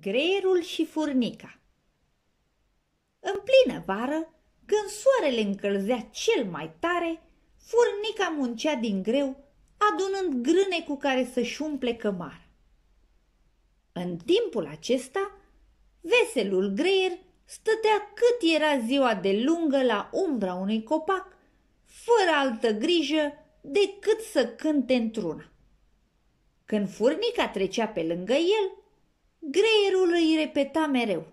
Greierul și furnica. În plină vară, când soarele încălzea cel mai tare, furnica muncea din greu, adunând grâne cu care să-și umple cămara. În timpul acesta, veselul greier stătea cât era ziua de lungă la umbra unui copac, fără altă grijă decât să cânte într-una. Când furnica trecea pe lângă el, greierul îi repeta mereu: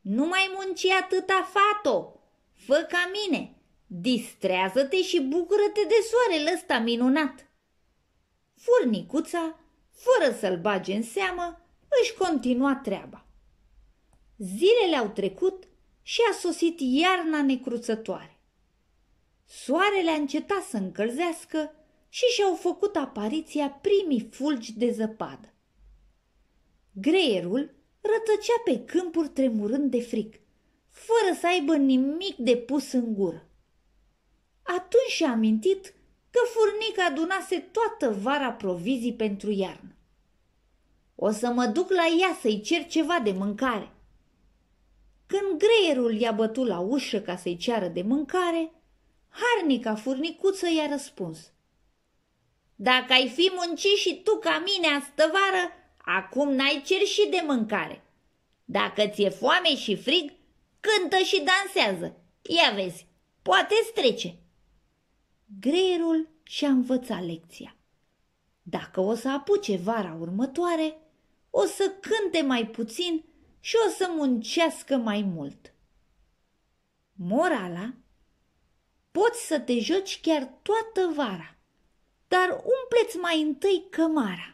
"Nu mai munci atâta, fato! Fă ca mine! Distrează-te și bucură-te de soarele ăsta minunat!" Furnicuța, fără să-l bage în seamă, își continua treaba. Zilele au trecut și a sosit iarna necruțătoare. Soarele a încetat să încălzească și și-au făcut apariția primii fulgi de zăpadă. Greierul rătăcea pe câmpuri tremurând de fric, fără să aibă nimic de pus în gură. Atunci și-a amintit că furnica adunase toată vara provizii pentru iarnă. "O să mă duc la ea să-i cer ceva de mâncare." Când greierul i-a bătut la ușă ca să-i ceară de mâncare, harnica furnicuță i-a răspuns: "Dacă ai fi muncit și tu ca mine astăvară, acum n-ai cerșit de mâncare. Dacă ți-e foame și frig, cântă și dansează. Ia vezi, poate-ți trece." Greierul și-a învățat lecția. Dacă o să apuce vara următoare, o să cânte mai puțin și o să muncească mai mult. Morala: poți să te joci chiar toată vara, dar umpleți mai întâi cămara.